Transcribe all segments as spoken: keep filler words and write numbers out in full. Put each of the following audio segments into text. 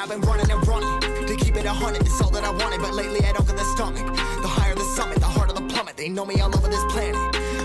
Yeah, I've been running and running. To keep it a hundred, it's all that I wanted. But lately I don't get the stomach. The higher the summit, the harder the plummet. They know me all over this planet.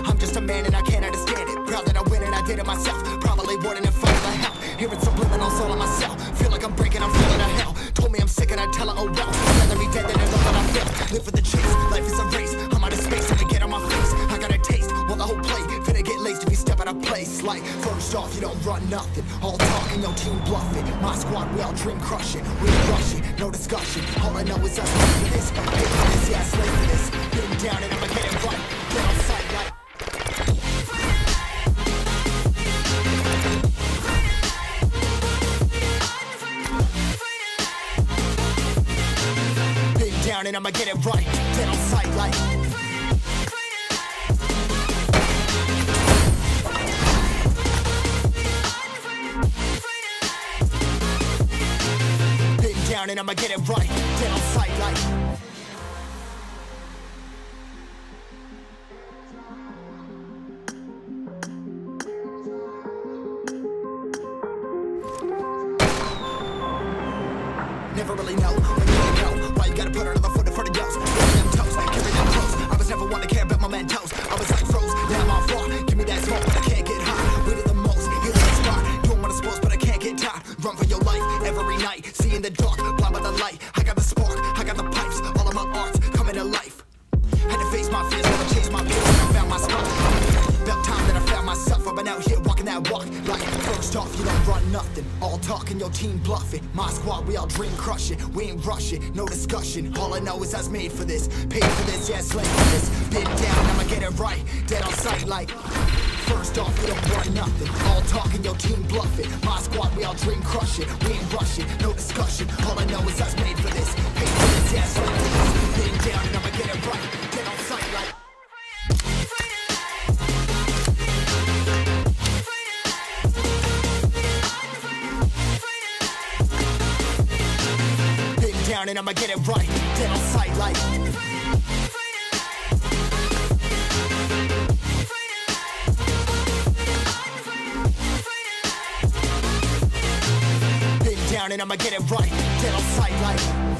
I'm just a man and I can't understand it. Proud that I win and I did it myself. Probably wouldn't have found the help. Hearing subliminal all on myself. Feel like I'm breaking, I'm feeling a hell. Told me I'm sick and I tell her, oh well. I'd rather be dead than ever what I felt. Live for the chase, life is a race. I'm out of space, I get on my face. I got a taste, well the whole play. Finna get laced if you step out of place. Like, first off, you don't run nothing. All talking, no team bluffing. My squad, we all dream crushing. We rush it, no discussion. All I know is us live for this. Pay for this, yeah, I slave for this. Getting down and I'ma get it right. Get on sight like. And I'ma get it right, dead on sight like. Bitten down and I'ma get it right, dead on sight like. Never really know, never really know why you gotta put another foot in front of yours. Carry them toes, carry them close. I was never one to care about my mentos. I was like froze, now I'm on floor. Give me that smoke, but I can't get high. Weight of the most, here's the spot. Doing what I'm supposed, but I can't get tired. Run for your life, every night. See in the dark, blind by the light. I got the spark, I got the pipes. All of my arts coming to life. Had to face my fears, never change my views. I found my spot. About time that I found myself. I've been out here walking that walk like. First off, you don't run nothing. All talking, your team bluffing. My squad, we all dream crushing. We ain't rushing, no discussion. All I know is I was made for this. Paid for this, yeah, slave for this. Been down, I'ma get it right. Dead on sight like. First off, you don't run nothing. All talking, your team bluffing. My squad, we all dream crushing. We ain't rushing, no discussion. All I know is I was made for this. Paid for this, yeah, slave for this. Been down, and I'ma get it right. Dead on sight like. And I'ma get it right, dead on sight like. Been down and I'ma get it right, dead on sight like.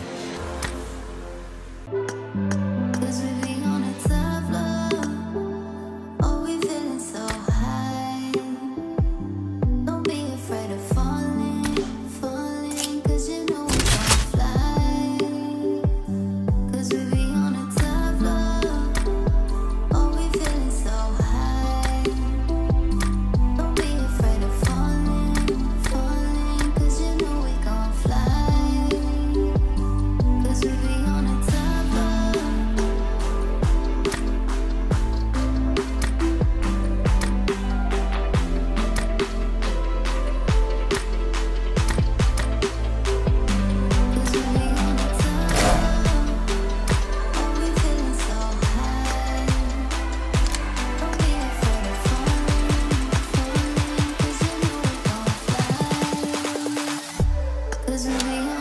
Cause we